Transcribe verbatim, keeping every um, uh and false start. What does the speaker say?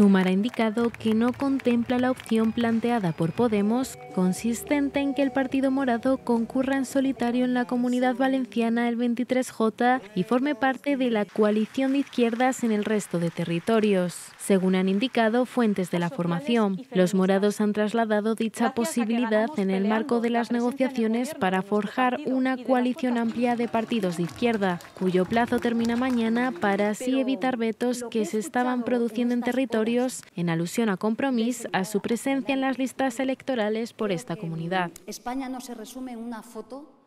Sumar ha indicado que no contempla la opción planteada por Podemos, consistente en que el Partido Morado concurra en solitario en la Comunidad Valenciana el veintitrés jota y forme parte de la coalición de izquierdas en el resto de territorios. Según han indicado fuentes de la formación, los morados han trasladado dicha posibilidad en el marco de las negociaciones para forjar una coalición amplia de partidos de izquierda, cuyo plazo termina mañana, para así evitar vetos que se estaban produciendo en territorios en alusión a Compromís, a su presencia en las listas electorales por esta comunidad. España no se resume en una foto